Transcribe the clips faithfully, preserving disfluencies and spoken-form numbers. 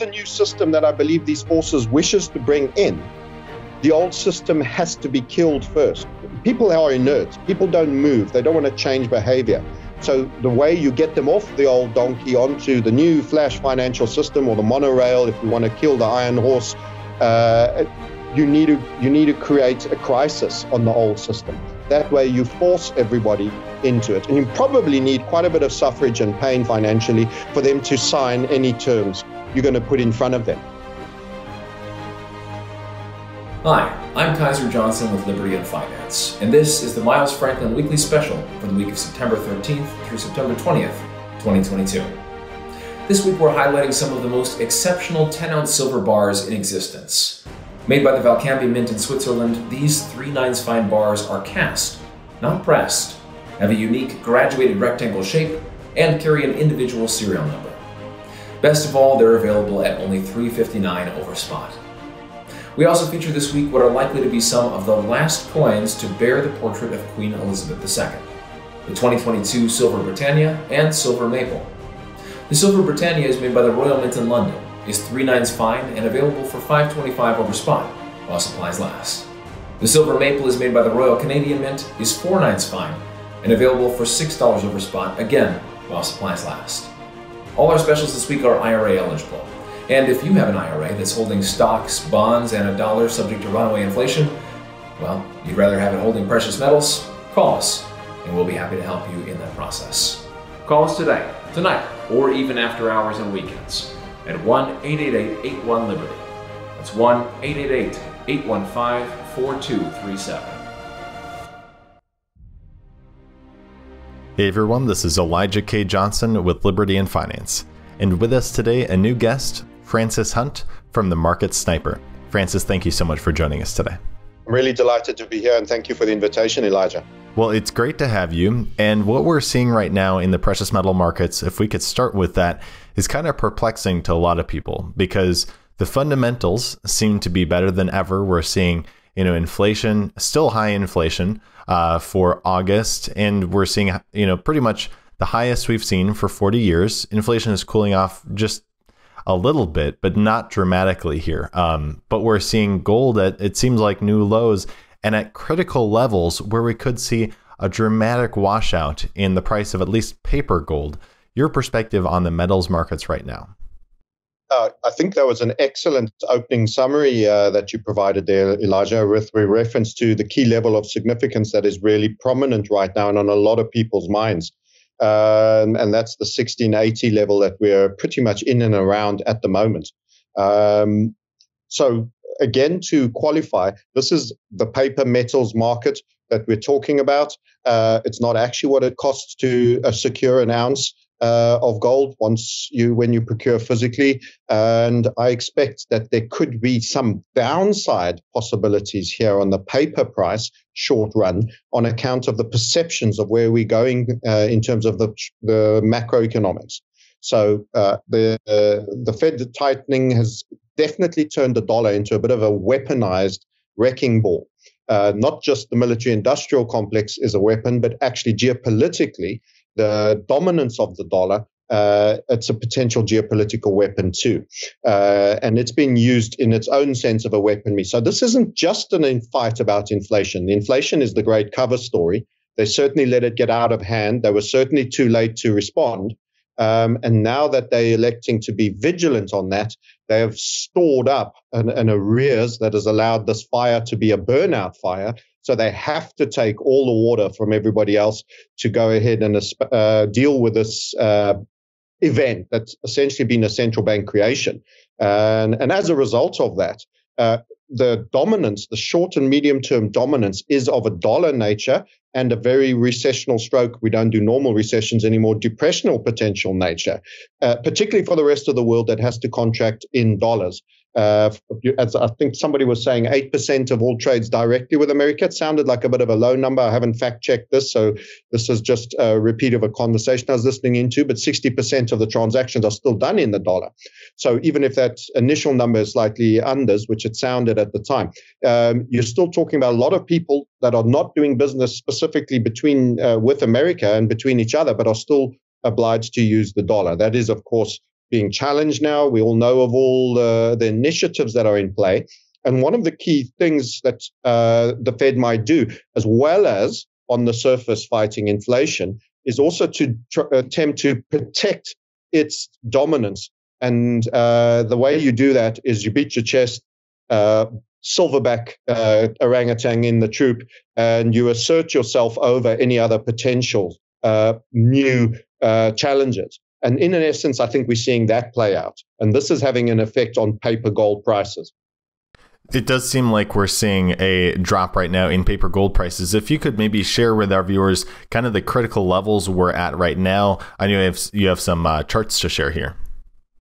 the new system that I believe these forces wishes to bring in, the old system has to be killed first. People are inert. People don't move. They don't want to change behavior. So the way you get them off the old donkey onto the new flash financial system or the monorail, if you want to kill the iron horse, uh, you need to you need to create a crisis on the old system. That way you force everybody into it. And you probably need quite a bit of suffrage and pain financially for them to sign any terms you're going to put in front of them. Hi, I'm Kaiser Johnson with Liberty and Finance, and this is the Miles Franklin Weekly Special for the week of September thirteenth through September twentieth, twenty twenty-two. This week we're highlighting some of the most exceptional ten-ounce silver bars in existence. Made by the Valcambi Mint in Switzerland, these three nines fine bars are cast, not pressed, have a unique graduated rectangle shape, and carry an individual serial number. Best of all, they're available at only three fifty-nine over spot. We also feature this week what are likely to be some of the last coins to bear the portrait of Queen Elizabeth the Second, the twenty twenty-two Silver Britannia and Silver Maple. The Silver Britannia is made by the Royal Mint in London, is three nines fine and available for five twenty-five over spot, while supplies last. The Silver Maple is made by the Royal Canadian Mint, is four nines fine and available for six dollars over spot, again, while supplies last. All our specials this week are I R A eligible. And if you have an I R A that's holding stocks, bonds, and a dollar subject to runaway inflation, well, you'd rather have it holding precious metals, call us, and we'll be happy to help you in that process. Call us today, tonight, or even after hours and weekends at one eight eight eight, eight one, LIBERTY. That's one eight eight eight, eight one five, four two three seven. Hey everyone, this is Elijah K. Johnson with Liberty and Finance. And with us today, a new guest, Francis Hunt from The Market Sniper. Francis, thank you so much for joining us today. I'm really delighted to be here, and thank you for the invitation, Elijah. Well, it's great to have you. And what we're seeing right now in the precious metal markets, if we could start with that, is kind of perplexing to a lot of people because the fundamentals seem to be better than ever. We're seeing, you know, inflation, still high inflation uh, for August, and we're seeing, you know, pretty much the highest we've seen for forty years. Inflation is cooling off just a little bit, but not dramatically here. Um, but we're seeing gold at, it seems like, new lows and at critical levels where we could see a dramatic washout in the price of at least paper gold. Your perspective on the metals markets right now? Uh, I think that was an excellent opening summary uh, that you provided there, Elijah, with reference to the key level of significance that is really prominent right now and on a lot of people's minds. Um, and that's the sixteen eighty level that we're pretty much in and around at the moment. Um, so again, to qualify, this is the paper metals market that we're talking about. Uh, it's not actually what it costs to uh, secure an ounce uh, of gold once you when you procure physically. And I expect that there could be some downside possibilities here on the paper price short run on account of the perceptions of where we're going uh, in terms of the, the macroeconomics. So uh, the, uh, the Fed tightening has definitely turned the dollar into a bit of a weaponized wrecking ball. Uh, not just the military-industrial complex is a weapon, but actually geopolitically, the dominance of the dollar, uh, it's a potential geopolitical weapon too. Uh, and it's been used in its own sense of a weaponry. So this isn't just an fight about inflation. Inflation is the great cover story. They certainly let it get out of hand. They were certainly too late to respond. Um, and now that they're electing to be vigilant on that, they have stored up an, an arrears that has allowed this fire to be a burnout fire. So they have to take all the water from everybody else to go ahead and uh, deal with this uh, event that's essentially been a central bank creation. And, and as a result of that, uh, the dominance, the short and medium term dominance is of a dollar nature and a very recessional stroke. We don't do normal recessions anymore, depressional potential nature, uh, particularly for the rest of the world that has to contract in dollars. Uh, as I think somebody was saying, eight percent of all trades directly with America. It sounded like a bit of a low number. I haven't fact checked this, so this is just a repeat of a conversation I was listening into, but sixty percent of the transactions are still done in the dollar. So even if that initial number is slightly unders, which it sounded at the time, um, you're still talking about a lot of people that are not doing business specifically between uh, with America and between each other, but are still obliged to use the dollar. That is, of course, being challenged now. We all know of all uh, the initiatives that are in play. And one of the key things that uh, the Fed might do, as well as on the surface fighting inflation, is also to tr- attempt to protect its dominance. And uh, the way you do that is you beat your chest, uh, silverback uh, orangutan in the troop, and you assert yourself over any other potential uh, new uh, challenges. And in an essence, I think we're seeing that play out. And this is having an effect on paper gold prices. It does seem like we're seeing a drop right now in paper gold prices. If you could maybe share with our viewers kind of the critical levels we're at right now. I know you have, you have some uh, charts to share here.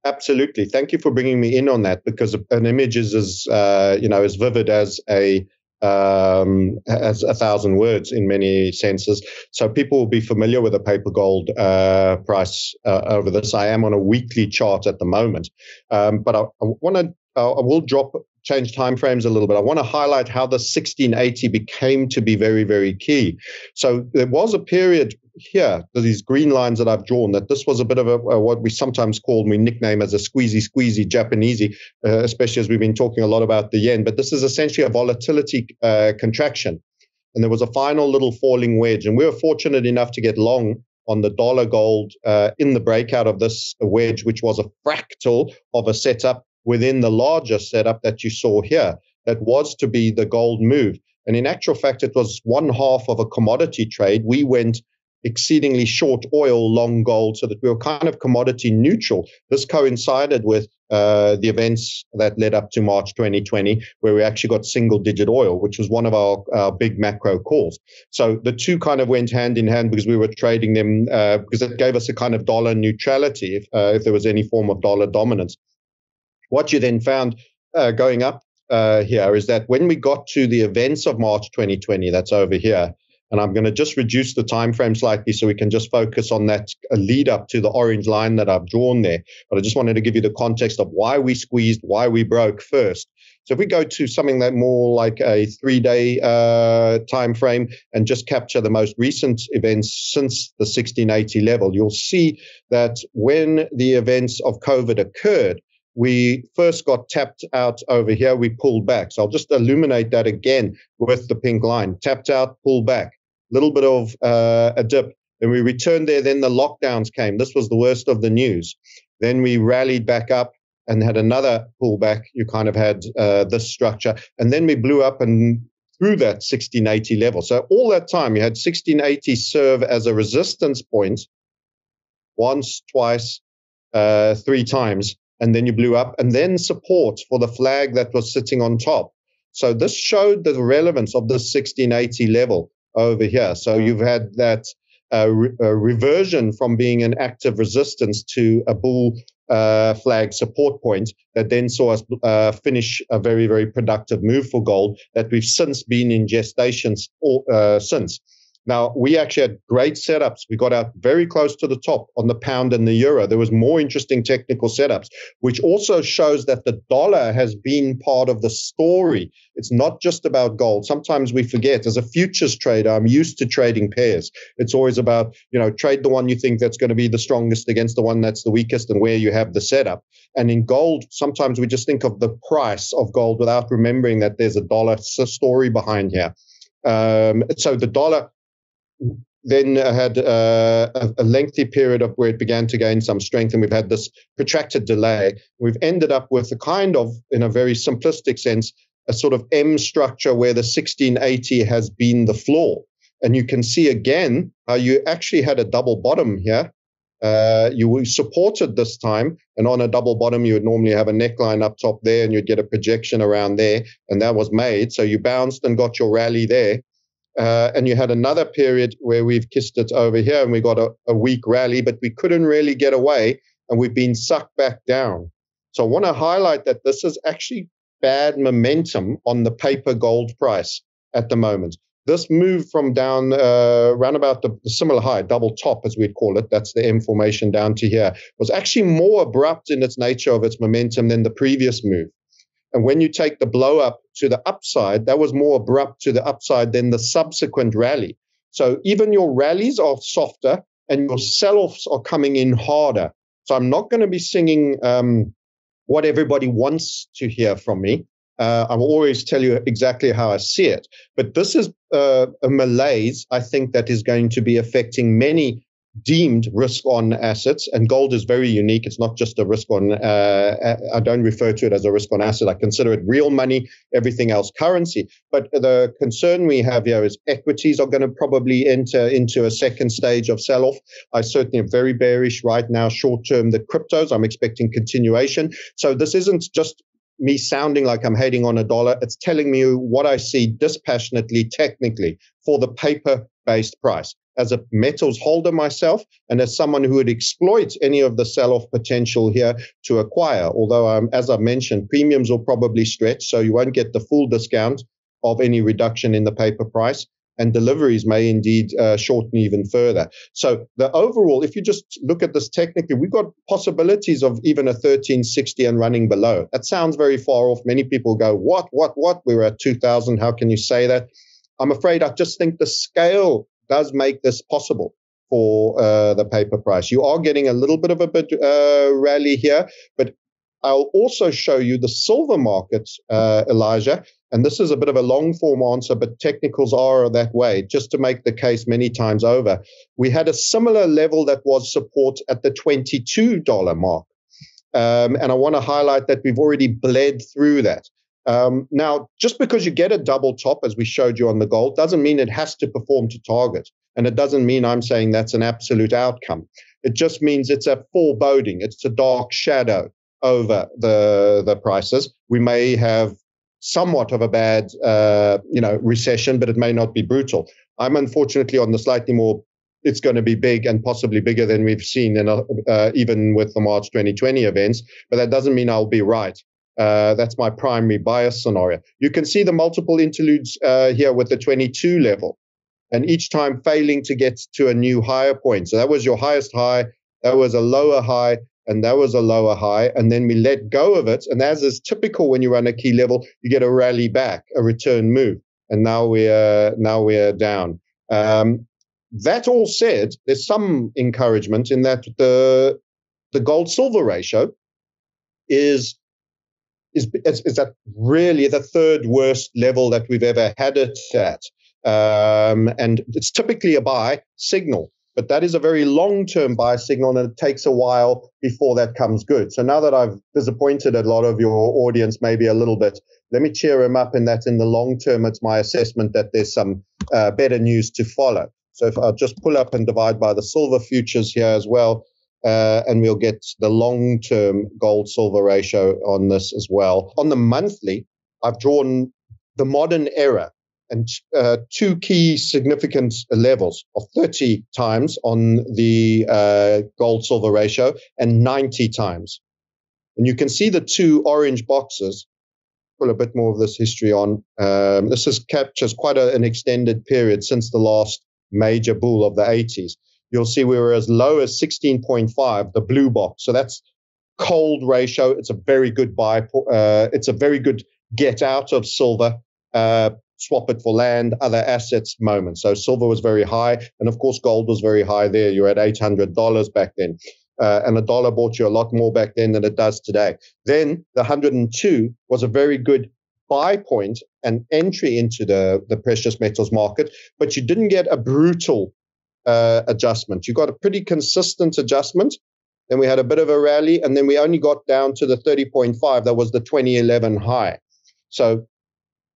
Absolutely. Thank you for bringing me in on that, because an image is as uh, you know as vivid as a um, as a thousand words in many senses. So people will be familiar with the paper gold uh, price uh, over this. I am on a weekly chart at the moment, um, but I, I want to I will drop. change timeframes a little bit. I want to highlight how the sixteen eighty became to be very, very key. So there was a period here, these green lines that I've drawn, that this was a bit of a, a what we sometimes call, we nickname as a squeezy, squeezy Japanesey, uh, especially as we've been talking a lot about the yen. But this is essentially a volatility uh, contraction. And there was a final little falling wedge. And we were fortunate enough to get long on the dollar gold uh, in the breakout of this wedge, which was a fractal of a setup within the larger setup that you saw here, that was to be the gold move. And in actual fact, it was one half of a commodity trade. We went exceedingly short oil, long gold, so that we were kind of commodity neutral. This coincided with uh, the events that led up to March twenty twenty, where we actually got single-digit oil, which was one of our, our big macro calls. So the two kind of went hand in hand because we were trading them, uh, because it gave us a kind of dollar neutrality if, uh, if there was any form of dollar dominance. What you then found uh, going up uh, here is that when we got to the events of March twenty twenty, that's over here, and I'm going to just reduce the time frame slightly so we can just focus on that lead up to the orange line that I've drawn there. But I just wanted to give you the context of why we squeezed, why we broke first. So if we go to something that more like a three-day uh, time frame and just capture the most recent events since the sixteen eighty level, you'll see that when the events of COVID occurred, we first got tapped out over here. We pulled back. So I'll just illuminate that again with the pink line. Tapped out, pulled back. A little bit of uh, a dip. Then we returned there. Then the lockdowns came. This was the worst of the news. Then we rallied back up and had another pullback. You kind of had uh, this structure. And then we blew up and through that sixteen eighty level. So all that time, you had sixteen eighty serve as a resistance point once, twice, uh, three times. And then you blew up, and then support for the flag that was sitting on top. So this showed the relevance of this sixteen eighty level over here. So you've had that uh, re- uh, reversion from being an active resistance to a bull uh, flag support point that then saw us uh, finish a very, very productive move for gold that we've since been in gestations all, uh, since. Now, we actually had great setups. We got out very close to the top on the pound and the euro. There was more interesting technical setups, which also shows that the dollar has been part of the story. It's not just about gold. Sometimes we forget. As a futures trader, I'm used to trading pairs. It's always about, you know, trade the one you think that's going to be the strongest against the one that's the weakest and where you have the setup. And in gold, sometimes we just think of the price of gold without remembering that there's a dollar story behind here. Um, so the dollar then had uh, a lengthy period of where it began to gain some strength, and we've had this protracted delay. We've ended up with a kind of, in a very simplistic sense, a sort of M structure where the sixteen eighty has been the floor. And you can see again how you actually had a double bottom here. Uh, you were supported this time, and on a double bottom, you would normally have a neckline up top there, and you'd get a projection around there, and that was made. So you bounced and got your rally there. Uh, and you had another period where we've kissed it over here and we got a, a weak rally, but we couldn't really get away and we've been sucked back down. So I want to highlight that this is actually bad momentum on the paper gold price at the moment. This move from down uh, around about the, the similar high, double top as we'd call it, that's the M formation down to here, was actually more abrupt in its nature of its momentum than the previous move. And when you take the blow up to the upside, that was more abrupt to the upside than the subsequent rally. So even your rallies are softer and your sell-offs are coming in harder. So I'm not going to be singing um, what everybody wants to hear from me. Uh, I'll always tell you exactly how I see it. But this is uh, a malaise, I think, that is going to be affecting many deemed risk-on assets. And gold is very unique. It's not just a risk-on. Uh, I don't refer to it as a risk-on asset. I consider it real money, everything else currency. But the concern we have here is equities are going to probably enter into a second stage of sell-off. I certainly am very bearish right now, short-term, the cryptos. I'm expecting continuation. So this isn't just me sounding like I'm hating on a dollar. It's telling me what I see dispassionately, technically, for the paper-based price. As a metals holder myself, and as someone who would exploit any of the sell-off potential here to acquire, although, um, as I mentioned, premiums will probably stretch, so you won't get the full discount of any reduction in the paper price, and deliveries may indeed uh, shorten even further. So the overall, if you just look at this technically, we've got possibilities of even a thirteen sixty and running below. That sounds very far off. Many people go, what, what, what? We were at two thousand. How can you say that? I'm afraid I just think the scale does make this possible for uh, the paper price. You are getting a little bit of a bit, uh, rally here, but I'll also show you the silver market, uh, Elijah, and this is a bit of a long-form answer, but technicals are that way, just to make the case many times over. We had a similar level that was support at the twenty-two dollar mark, um, and I want to highlight that we've already bled through that. Um, now, just because you get a double top, as we showed you on the gold, doesn't mean it has to perform to target. And it doesn't mean I'm saying that's an absolute outcome. It just means it's a foreboding. It's a dark shadow over the, the prices. We may have somewhat of a bad uh, you know, recession, but it may not be brutal. I'm unfortunately on the slightly more, it's going to be big and possibly bigger than we've seen in a, uh, even with the March twenty twenty events. But that doesn't mean I'll be right. Uh, that's my primary bias scenario. You can see the multiple interludes uh, here with the twenty-two level, and each time failing to get to a new higher point. So that was your highest high, that was a lower high, and that was a lower high, and then we let go of it. And as is typical when you run a key level, you get a rally back, a return move, and now we're now we're down. Um, that all said, there's some encouragement in that the the gold-silver ratio is. Is, is, is that really the third worst level that we've ever had it at. Um, and it's typically a buy signal, but that is a very long-term buy signal, and it takes a while before that comes good. So now that I've disappointed a lot of your audience, maybe a little bit, let me cheer them up in that in the long term, it's my assessment that there's some uh, better news to follow. So if I just pull up and divide by the silver futures here as well, Uh, and we'll get the long-term gold-silver ratio on this as well. On the monthly, I've drawn the modern era and uh, two key significant levels of thirty times on the uh, gold-silver ratio and ninety times. And you can see the two orange boxes. Pull a bit more of this history on. Um, this is, captures quite a, an extended period since the last major bull of the eighties. You'll see we were as low as sixteen point five, the blue box. So that's cold ratio. It's a very good buy. Uh, it's a very good get out of silver, uh, swap it for land, other assets moment. So silver was very high. And of course, gold was very high there. You're at eight hundred dollars back then. Uh, and a dollar bought you a lot more back then than it does today. Then the one hundred two was a very good buy point and entry into the, the precious metals market. But you didn't get a brutal Uh, adjustment. You got a pretty consistent adjustment. Then we had a bit of a rally, and then we only got down to the thirty point five. That was the twenty eleven high. So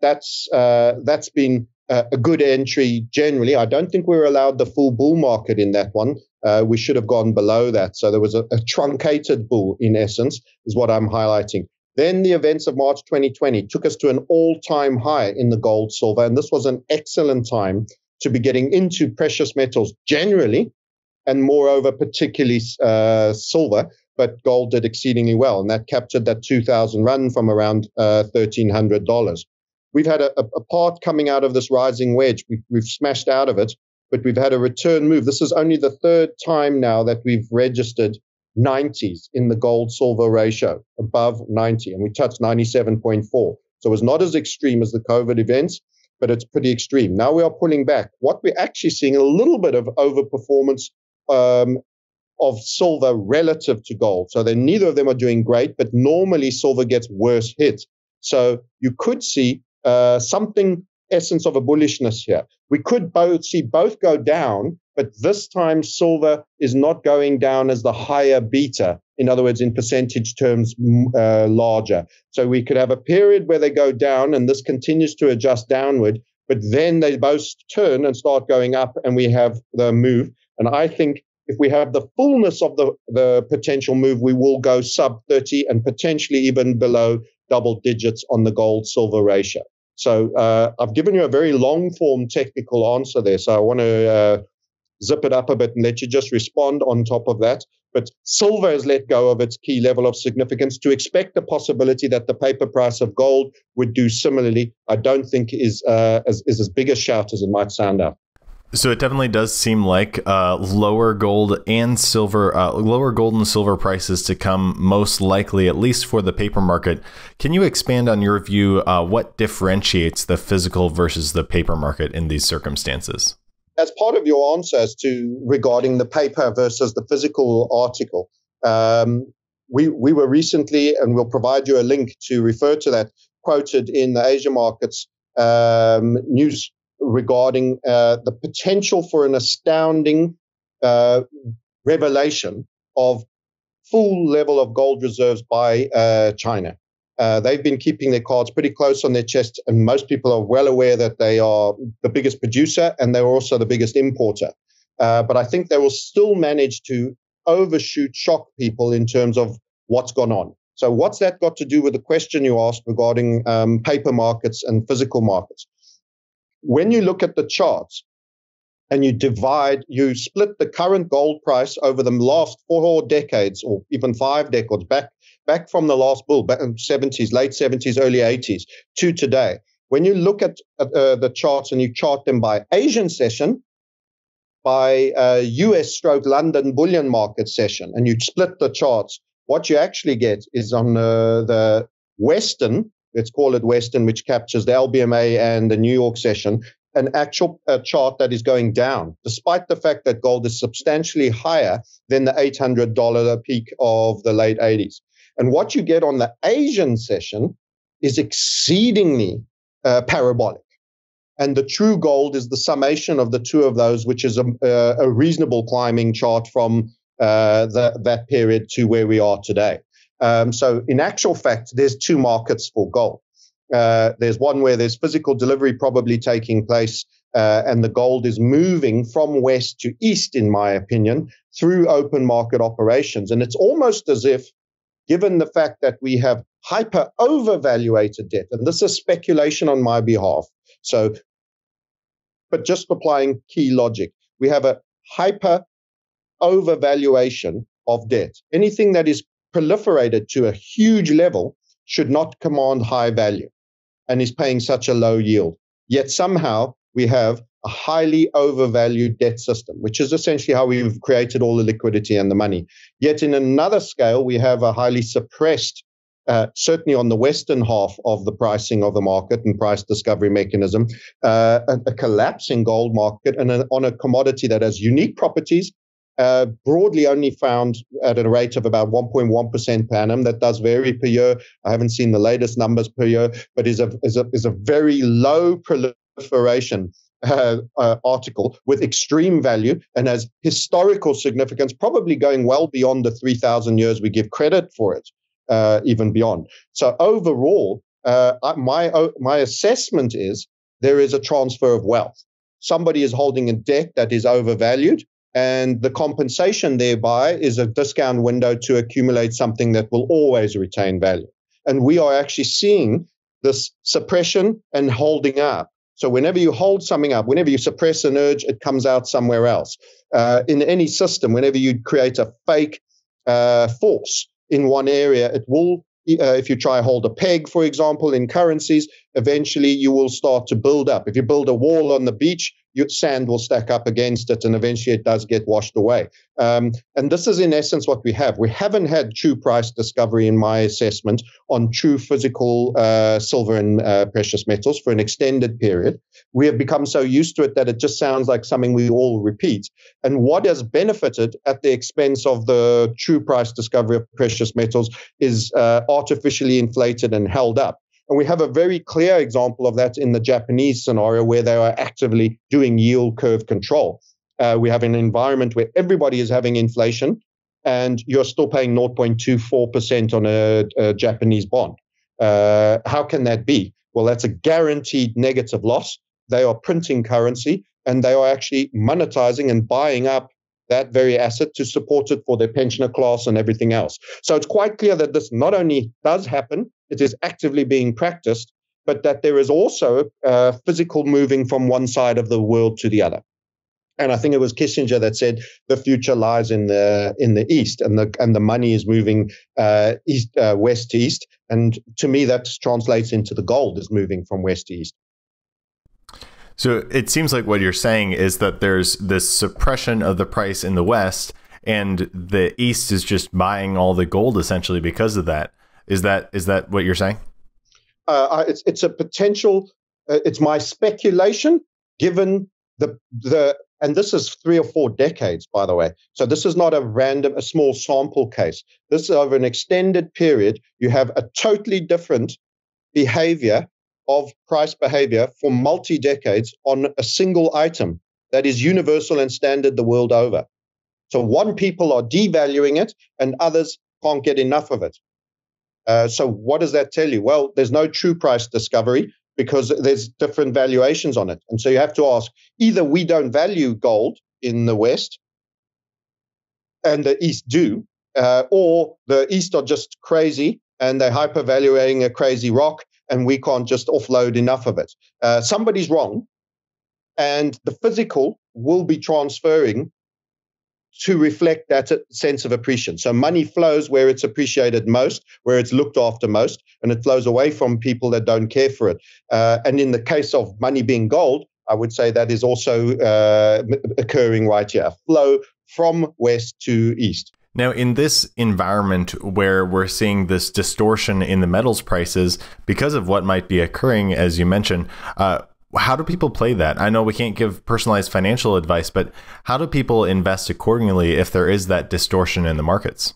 that's uh, that's been uh, a good entry generally. I don't think we were allowed the full bull market in that one. Uh, we should have gone below that. So there was a, a truncated bull, in essence, is what I'm highlighting. Then the events of March twenty twenty took us to an all-time high in the gold silver, and this was an excellent time to be getting into precious metals generally, and moreover, particularly uh, silver, but gold did exceedingly well, and that captured that two thousand run from around uh, thirteen hundred dollars. We've had a, a part coming out of this rising wedge. We've, we've smashed out of it, but we've had a return move. This is only the third time now that we've registered nineties in the gold-silver ratio, above ninety, and we touched ninety-seven point four. So it was not as extreme as the COVID events, but it's pretty extreme. Now we are pulling back. What we're actually seeing a little bit of overperformance um, of silver relative to gold. So then neither of them are doing great, but normally silver gets worse hit. So you could see uh, something essence of a bullishness here. We could both see both go down, but this time silver is not going down as the higher beta. In other words, in percentage terms, uh, larger. So we could have a period where they go down and this continues to adjust downward, but then they both turn and start going up and we have the move. And I think if we have the fullness of the, the potential move, we will go sub thirty and potentially even below double digits on the gold-silver ratio. So uh, I've given you a very long-form technical answer there. So I want to uh, zip it up a bit and let you just respond on top of that. But silver has let go of its key level of significance. To expect the possibility that the paper price of gold would do similarly, I don't think is uh, as, is as big a shout as it might sound out. So it definitely does seem like uh, lower gold and silver, uh, lower gold and silver prices to come most likely, at least for the paper market. Can you expand on your view? Uh, what differentiates the physical versus the paper market in these circumstances? As part of your answer as to regarding the paper versus the physical article, um, we we were recently, and we'll provide you a link to refer to that, quoted in the Asia markets um, news. Regarding uh, the potential for an astounding uh, revelation of full level of gold reserves by uh, China. Uh, they've been keeping their cards pretty close on their chest, and most people are well aware that they are the biggest producer and they're also the biggest importer. Uh, but I think they will still manage to overshoot, shock people in terms of what's gone on. So what's that got to do with the question you asked regarding um, paper markets and physical markets? When you look at the charts and you divide, you split the current gold price over the last four decades or even five decades back, back from the last bull, back in seventies, late seventies, early eighties to today. When you look at uh, the charts and you chart them by Asian session, by uh, U S stroke London bullion market session, and you split the charts, what you actually get is on uh, the Western, let's call it Western, which captures the L B M A and the New York session, an actual uh, chart that is going down, despite the fact that gold is substantially higher than the eight hundred dollar peak of the late eighties. And what you get on the Asian session is exceedingly uh, parabolic. And the true gold is the summation of the two of those, which is a, uh, a reasonable climbing chart from uh, the, that period to where we are today. Um, so in actual fact, there's two markets for gold. Uh, there's one where there's physical delivery probably taking place, uh, and the gold is moving from west to east, in my opinion, through open market operations. And it's almost as if, given the fact that we have hyper overvaluated debt, and this is speculation on my behalf, so, but just applying key logic, we have a hyper overvaluation of debt. Anything that is proliferated to a huge level should not command high value and is paying such a low yield. Yet somehow we have a highly overvalued debt system, which is essentially how we've created all the liquidity and the money. Yet in another scale, we have a highly suppressed, uh, certainly on the Western half of the pricing of the market and price discovery mechanism, uh, a, a collapsing gold market and a, on a commodity that has unique properties, Uh, broadly only found at a rate of about one point one percent per annum. That does vary per year. I haven't seen the latest numbers per year, but is a is a, is a very low proliferation uh, uh, article with extreme value and has historical significance, probably going well beyond the three thousand years we give credit for it, uh, even beyond. So overall, uh, my my assessment is there is a transfer of wealth. Somebody is holding a debt that is overvalued, and the compensation thereby is a discount window to accumulate something that will always retain value. And we are actually seeing this suppression and holding up. So whenever you hold something up, whenever you suppress an urge, it comes out somewhere else. Uh, in any system, whenever you create a fake uh, force in one area, it will, uh, if you try to hold a peg, for example, in currencies, eventually you will start to build up. If you build a wall on the beach, sand will stack up against it, and eventually it does get washed away. Um, and this is in essence what we have. We haven't had true price discovery, in my assessment, on true physical uh, silver and uh, precious metals for an extended period. We have become so used to it that it just sounds like something we all repeat. And what has benefited at the expense of the true price discovery of precious metals is uh, artificially inflated and held up. And we have a very clear example of that in the Japanese scenario, where they are actively doing yield curve control. Uh, we have an environment where everybody is having inflation, and you're still paying zero point two four percent on a, a Japanese bond. Uh, how can that be? Well, that's a guaranteed negative loss. They are printing currency, and they are actually monetizing and buying up that very asset to support it for their pensioner class and everything else. So it's quite clear that this not only does happen, it is actively being practiced, but that there is also uh, physical moving from one side of the world to the other. And I think it was Kissinger that said the future lies in the in the East, and the and the money is moving uh, east uh, west to east. And to me, that translates into the gold is moving from west to east. So it seems like what you're saying is that there's this suppression of the price in the West, and the East is just buying all the gold essentially because of that. Is that is that what you're saying? Uh, it's it's a potential. Uh, it's my speculation, given the the and this is three or four decades, by the way. So this is not a random, a small sample case. This is over an extended period. You have a totally different behavior of price behavior for multi decades on a single item that is universal and standard the world over. So one people are devaluing it, and others can't get enough of it. Uh, so what does that tell you? Well, there's no true price discovery because there's different valuations on it. And so you have to ask, either we don't value gold in the West and the East do, uh, or the East are just crazy and they're hypervaluating a crazy rock and we can't just offload enough of it. Uh, somebody's wrong, and the physical will be transferring to reflect that sense of appreciation. So money flows where it's appreciated most, where it's looked after most, and it flows away from people that don't care for it. Uh, and in the case of money being gold, I would say that is also uh, occurring right here, a flow from west to east. Now, in this environment where we're seeing this distortion in the metals prices because of what might be occurring, as you mentioned, uh, how do people play that? I know we can't give personalized financial advice, but how do people invest accordingly if there is that distortion in the markets?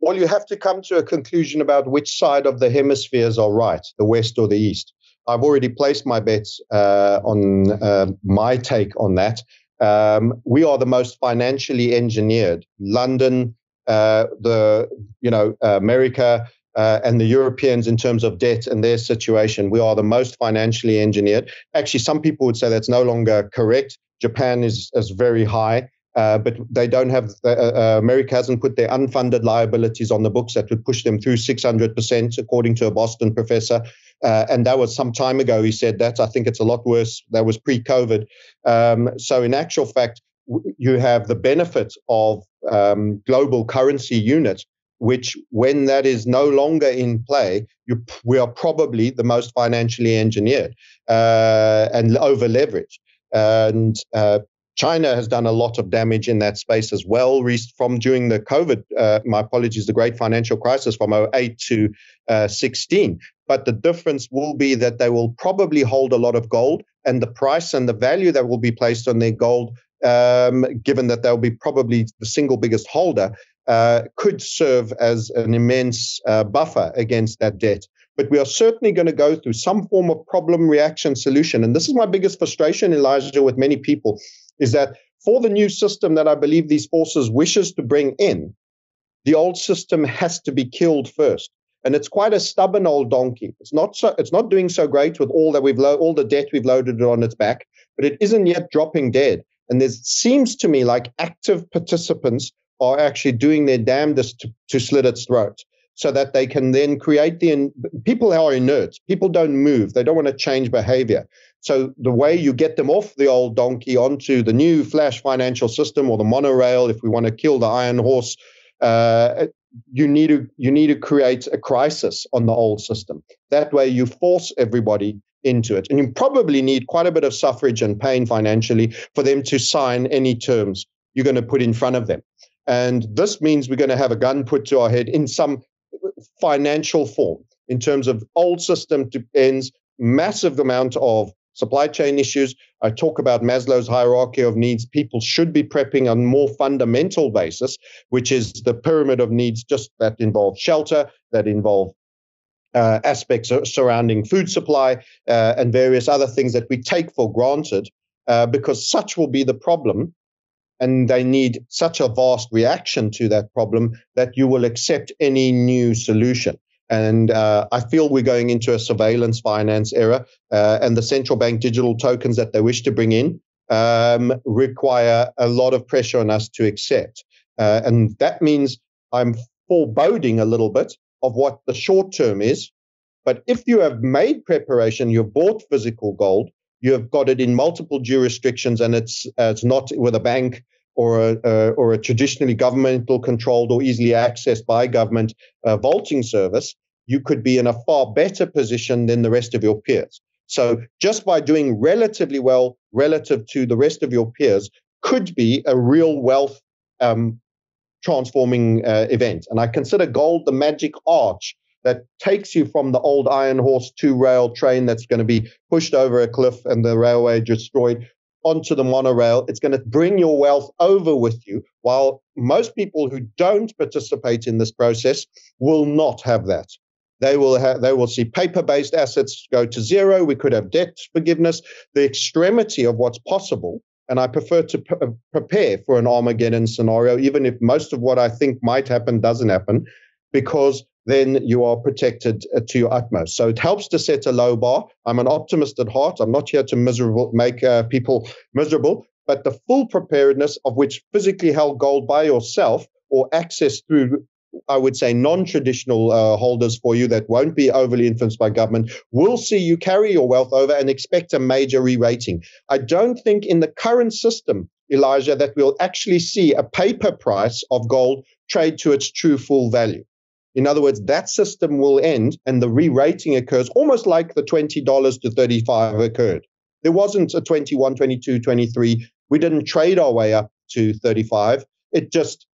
Well, you have to come to a conclusion about which side of the hemispheres are right, the West or the East. I've already placed my bets uh, on uh, my take on that. Um, we are the most financially engineered. London, uh, the you know uh, America, Uh, and the Europeans, in terms of debt and their situation, we are the most financially engineered. Actually, some people would say that's no longer correct. Japan is, is very high, uh, but they don't have, uh, uh, America hasn't put their unfunded liabilities on the books that would push them through six hundred percent, according to a Boston professor. Uh, and that was some time ago he said that. I think it's a lot worse. That was pre-COVID. Um, so in actual fact, you have the benefit of um, global currency units, which when that is no longer in play, you, we are probably the most financially engineered uh, and over-leveraged. And uh, China has done a lot of damage in that space as well from during the COVID, uh, my apologies, the great financial crisis from oh eight to uh, sixteen. But the difference will be that they will probably hold a lot of gold, and the price and the value that will be placed on their gold, um, given that they'll be probably the single biggest holder, Uh, could serve as an immense uh, buffer against that debt. But we are certainly going to go through some form of problem, reaction, solution. And this is my biggest frustration, Elijah, with many people, is that for the new system that I believe these forces wishes to bring in, the old system has to be killed first. And it's quite a stubborn old donkey. It's not so, it's not doing so great with all that we've lo- all the debt we've loaded on its back, but it isn't yet dropping dead. And there seems to me like active participants are actually doing their damnedest to, to slit its throat so that they can then create the... In, people are inert. People don't move. They don't want to change behavior. So the way you get them off the old donkey onto the new flash financial system or the monorail, if we want to kill the iron horse, uh, you need to you need to create a crisis on the old system. That way you force everybody into it. And you probably need quite a bit of suffrage and pain financially for them to sign any terms you're going to put in front of them. And this means we're going to have a gun put to our head in some financial form in terms of old system ends, massive amount of supply chain issues. I talk about Maslow's hierarchy of needs. People should be prepping on a more fundamental basis, which is the pyramid of needs, just that involve shelter, that involve Uh, aspects surrounding food supply uh, and various other things that we take for granted, uh, because such will be the problem, and they need such a vast reaction to that problem that you will accept any new solution. And uh, I feel we're going into a surveillance finance era, uh, and the central bank digital tokens that they wish to bring in um, require a lot of pressure on us to accept. Uh, and that means I'm foreboding a little bit of what the short term is. But if you have made preparation, you've bought physical gold, you have got it in multiple jurisdictions, and it's uh, it's not with a bank or a, uh, or a traditionally governmental controlled or easily accessed by government uh, vaulting service, you could be in a far better position than the rest of your peers. So just by doing relatively well relative to the rest of your peers could be a real wealth um transforming uh, event. And I consider gold the magic arch that takes you from the old iron horse two rail train that's going to be pushed over a cliff and the railway destroyed onto the monorail. It's going to bring your wealth over with you, while most people who don't participate in this process will not have that. They will have, they will see paper-based assets go to zero. We could have debt forgiveness, the extremity of what's possible. And I prefer to p- prepare for an Armageddon scenario, even if most of what I think might happen doesn't happen, because then you are protected uh, to your utmost. So it helps to set a low bar. I'm an optimist at heart. I'm not here to miserable make uh, people miserable, but the full preparedness, of which physically held gold by yourself or access through, I would say, non-traditional uh, holders for you that won't be overly influenced by government, will see you carry your wealth over and expect a major re-rating. I don't think in the current system, Elijah, that we'll actually see a paper price of gold trade to its true full value. In other words, that system will end and the re-rating occurs almost like the twenty dollars to thirty-five occurred. There wasn't a twenty-one, twenty-two, twenty-three. We didn't trade our way up to thirty-five. It just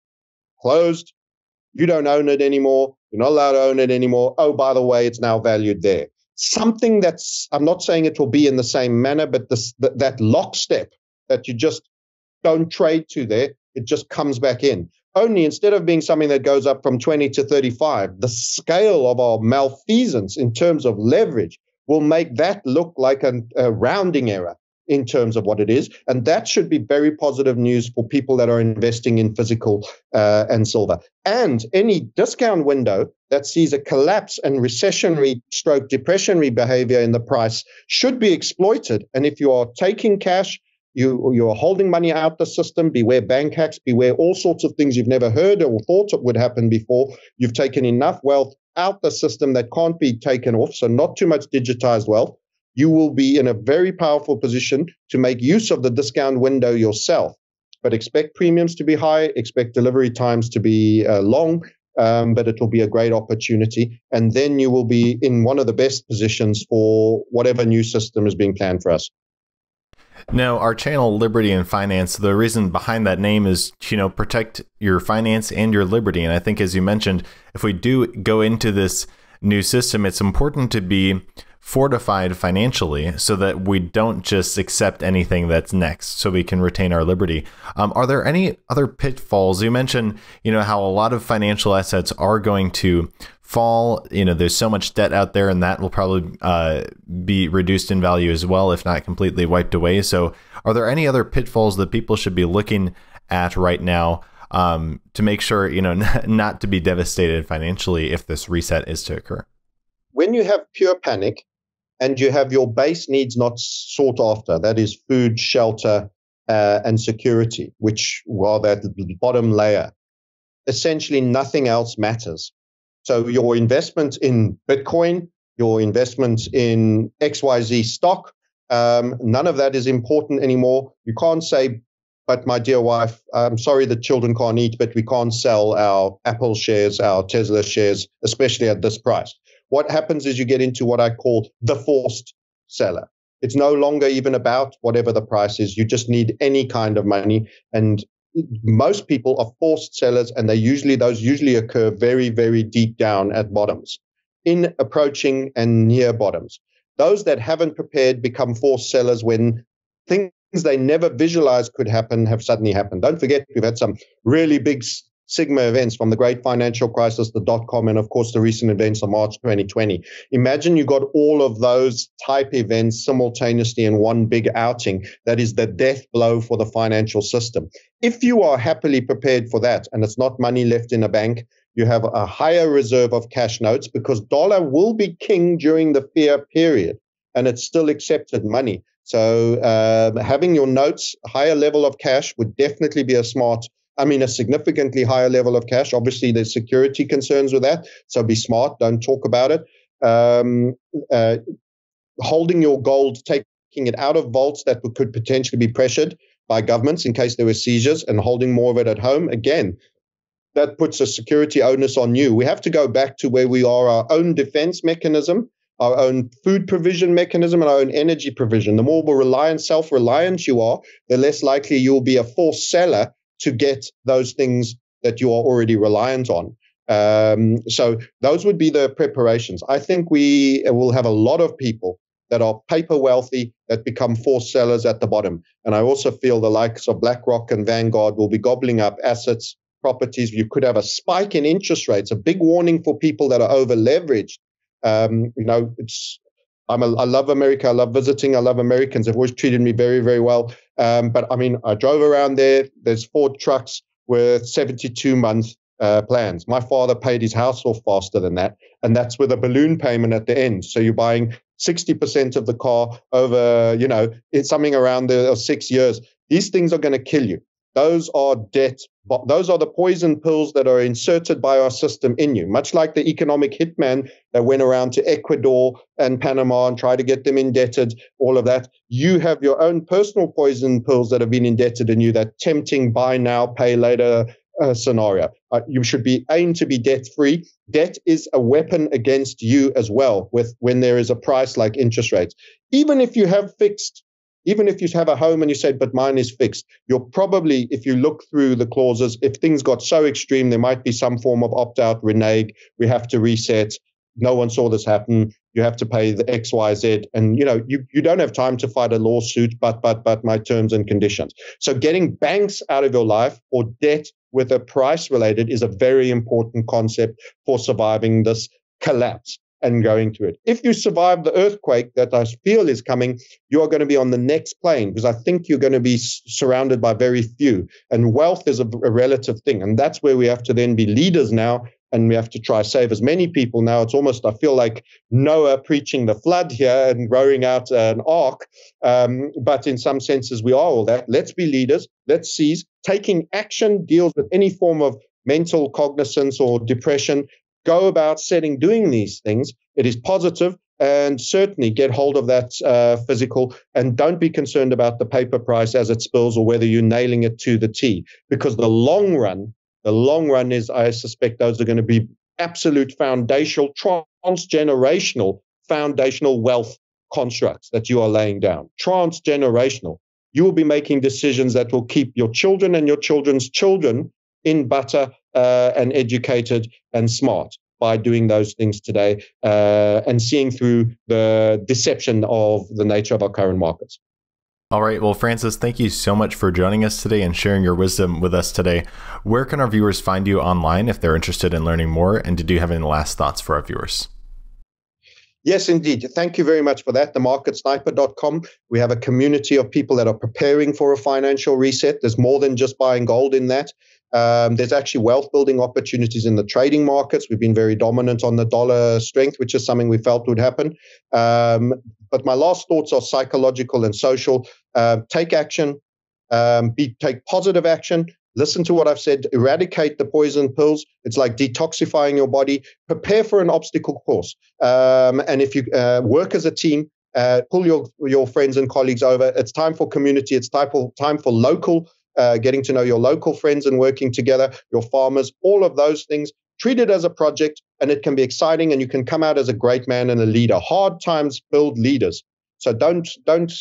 closed. You don't own it anymore. You're not allowed to own it anymore. Oh, by the way, it's now valued there. Something that's, I'm not saying it will be in the same manner, but this, that, that lockstep that you just don't trade to there, it just comes back in. Only instead of being something that goes up from twenty to thirty-five, the scale of our malfeasance in terms of leverage will make that look like a, a rounding error in terms of what it is. And that should be very positive news for people that are investing in physical uh, and silver. And any discount window that sees a collapse and recessionary stroke depressionary behavior in the price should be exploited. And if you are taking cash, you, you are holding money out the system, beware bank hacks, beware all sorts of things you've never heard or thought would happen before. You've taken enough wealth out the system that can't be taken off, so not too much digitized wealth. You will be in a very powerful position to make use of the discount window yourself. But expect premiums to be high, expect delivery times to be uh, long, um, but it will be a great opportunity. And then you will be in one of the best positions for whatever new system is being planned for us. Now, our channel, Liberty and Finance, the reason behind that name is, you know, protect your finance and your liberty. And I think, as you mentioned, if we do go into this new system, it's important to be fortified financially so that we don't just accept anything that's next, so we can retain our liberty. Um, are there any other pitfalls? You mentioned, you know, how a lot of financial assets are going to fall. You know, there's so much debt out there, and that will probably uh, be reduced in value as well, if not completely wiped away. So are there any other pitfalls that people should be looking at right now um, to make sure, you know, not to be devastated financially if this reset is to occur? When you have pure panic, and you have your base needs not sought after, that is food, shelter, uh, and security, which are that bottom layer, essentially nothing else matters. So your investment in Bitcoin, your investment in X Y Z stock, um, none of that is important anymore. You can't say, but my dear wife, I'm sorry the children can't eat, but we can't sell our Apple shares, our Tesla shares, especially at this price. What happens is you get into what I call the forced seller. It's no longer even about whatever the price is. You just need any kind of money. And most people are forced sellers, and they usually those usually occur very, very deep down at bottoms, in approaching and near bottoms. Those that haven't prepared become forced sellers when things they never visualized could happen have suddenly happened. Don't forget, we've had some really big Sigma events, from the great financial crisis, the dot-com, and of course the recent events of March twenty twenty. Imagine you got all of those type events simultaneously in one big outing. That is the death blow for the financial system. If you are happily prepared for that, and it's not money left in a bank, you have a higher reserve of cash notes, because dollar will be king during the fear period, and it's still accepted money. So uh, having your notes, higher level of cash would definitely be a smart I mean, a significantly higher level of cash. Obviously, there's security concerns with that. So be smart. Don't talk about it. Um, uh, holding your gold, taking it out of vaults that could potentially be pressured by governments in case there were seizures, and holding more of it at home. Again, that puts a security onus on you. We have to go back to where we are, our own defense mechanism, our own food provision mechanism, and our own energy provision. The more reliant, self-reliant you are, the less likely you'll be a forced seller to get those things that you are already reliant on. Um, so those would be the preparations. I think we will have a lot of people that are paper wealthy that become forced sellers at the bottom. And I also feel the likes of BlackRock and Vanguard will be gobbling up assets, properties. You could have a spike in interest rates, a big warning for people that are over leveraged. Um, you know, it's, I'm a, I love America. I love visiting. I love Americans. They've always treated me very, very well. Um, but I mean, I drove around there. There's Ford trucks with seventy-two month uh, plans. My father paid his house off faster than that. And that's with a balloon payment at the end. So you're buying sixty percent of the car over, you know, it's something around the uh, six years. These things are going to kill you. Those are debt. Those are the poison pills that are inserted by our system in you, much like the economic hitman that went around to Ecuador and Panama and tried to get them indebted, all of that. You have your own personal poison pills that have been indebted in you, that tempting buy now, pay later uh, scenario. Uh, you should be aimed to be debt-free. Debt is a weapon against you as well, with when there is a price like interest rates. Even if you have fixed Even if you have a home and you say, but mine is fixed, you're probably, if you look through the clauses, if things got so extreme, there might be some form of opt-out, renege, we have to reset, no one saw this happen, you have to pay the X, Y, Z. And, you know, you, you don't have time to fight a lawsuit, but, but, but my terms and conditions. So getting banks out of your life, or debt with a price related, is a very important concept for surviving this collapse and going to it. If you survive the earthquake that I feel is coming, you are going to be on the next plane, because I think you're going to be surrounded by very few. And wealth is a, a relative thing. And that's where we have to then be leaders now. And we have to try save as many people now. It's almost, I feel like Noah preaching the flood here and rowing out an ark. Um, but in some senses, we are all that. Let's be leaders. Let's seize. Taking action deals with any form of mental cognizance or depression. Go about setting, doing these things. It is positive, and certainly get hold of that uh, physical, and don't be concerned about the paper price as it spills, or whether you're nailing it to the T, because the long run, the long run is, I suspect those are going to be absolute foundational, transgenerational, foundational wealth constructs that you are laying down. Transgenerational. You will be making decisions that will keep your children and your children's children in butter uh, and educated and smart by doing those things today, uh, and seeing through the deception of the nature of our current markets. All right. Well, Francis, thank you so much for joining us today and sharing your wisdom with us today. Where can our viewers find you online if they're interested in learning more? And did you have any last thoughts for our viewers? Yes, indeed. Thank you very much for that. the market sniper dot com. We have a community of people that are preparing for a financial reset. There's more than just buying gold in that. Um, there's actually wealth building opportunities in the trading markets. We've been very dominant on the dollar strength, which is something we felt would happen. Um, but my last thoughts are psychological and social. Uh, take action, um, be, take positive action. Listen to what I've said, eradicate the poison pills. It's like detoxifying your body. Prepare for an obstacle course. Um, and if you uh, work as a team, uh, pull your, your friends and colleagues over. It's time for community. It's time for, time for local Uh, getting to know your local friends and working together, your farmers, all of those things. Treat it as a project, and it can be exciting, and you can come out as a great man and a leader. Hard times build leaders. So don't don't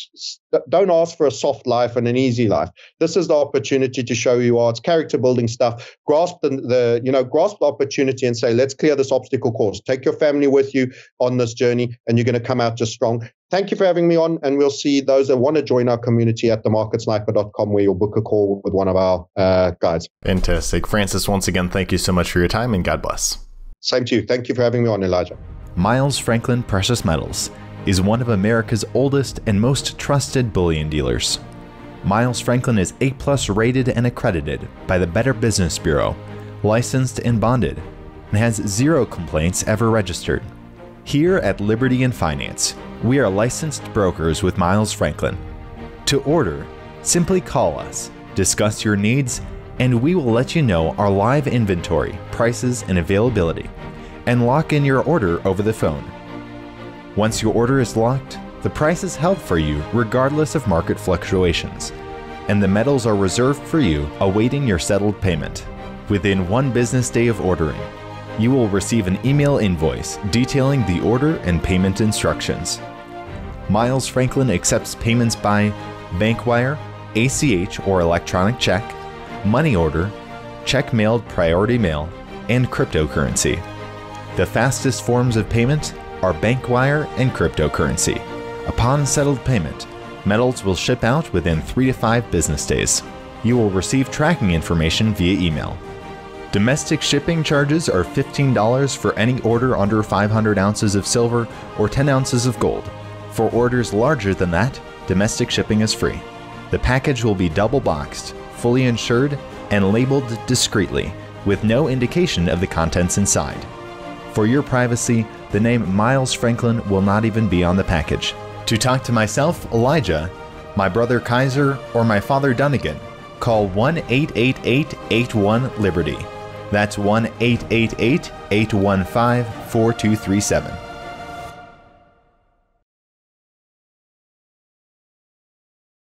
don't ask for a soft life and an easy life. This is the opportunity to show you are. It's character building stuff. Grasp the, the you know grasp the opportunity and say, let's clear this obstacle course. Take your family with you on this journey, and you're going to come out just strong. Thank you for having me on, and we'll see those that want to join our community at the market sniper dot com, where you'll book a call with one of our uh, guys. Fantastic, Francis. Once again, thank you so much for your time, and God bless. Same to you. Thank you for having me on, Elijah. Miles Franklin Precious Metals is one of America's oldest and most trusted bullion dealers. Miles Franklin is A plus rated and accredited by the Better Business Bureau, licensed and bonded, and has zero complaints ever registered. Here at Liberty and Finance, we are licensed brokers with Miles Franklin. To order, simply call us, discuss your needs, and we will let you know our live inventory, prices, and availability, and lock in your order over the phone. Once your order is locked, the price is held for you regardless of market fluctuations, and the metals are reserved for you awaiting your settled payment. Within one business day of ordering, you will receive an email invoice detailing the order and payment instructions. Miles Franklin accepts payments by bank wire, A C H or electronic check, money order, check mailed priority mail, and cryptocurrency. The fastest forms of payment are bank wire and cryptocurrency. Upon settled payment, metals will ship out within three to five business days. You will receive tracking information via email. Domestic shipping charges are fifteen dollars for any order under five hundred ounces of silver or ten ounces of gold. For orders larger than that, domestic shipping is free. The package will be double boxed, fully insured, and labeled discreetly with no indication of the contents inside. For your privacy, the name Miles Franklin will not even be on the package. To talk to myself, Elijah, my brother Kaiser, or my father Dunagun, call one eight eight eight, eight one, Liberty. That's one eight eight eight, eight one five, four two three seven.